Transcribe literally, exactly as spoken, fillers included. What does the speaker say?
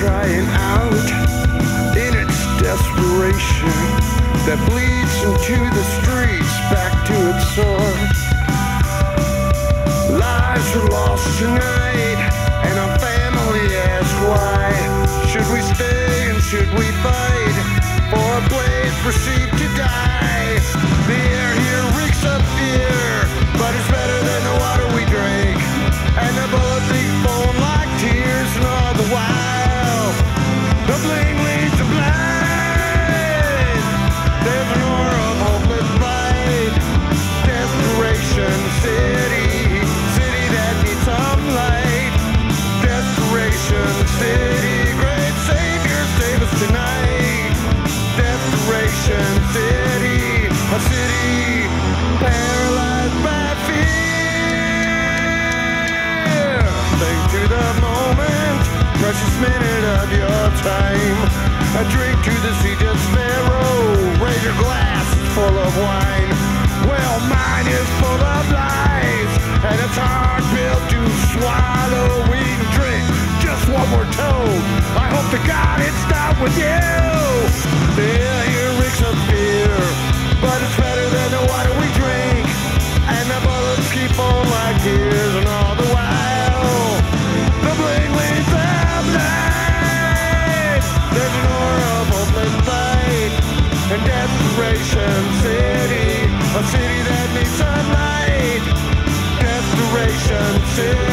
Crying out in its desperation that bleeds into the streets back to its source. Lives are lost tonight, and our family asks why. Should we stay and should we fight for a place perceived to die? The air here reeks of fear, but it's better than the water we drink, and the bullet leaks foam like tears, and all the while the blame leads the blind. There's an aura of hopeless light. Desperation city, city that needs some light. Desperation city, great savior, save us tonight. Desperation city, a city paralyzed by fear. Think to the moment, precious minute of your time. A drink to the sea despair. Raise your glass full of wine. Well, mine is full of lies, and it's hard pill to swallow. We drink just what we're told. I hope to God it's not with you. Fear here reeks of fear, but it's better than the water we drink, and the bullets keep on like tears, and all the while the blade leads them down. There's an aura of hopeless light in Desperation City, a city that needs sunlight. Desperation City.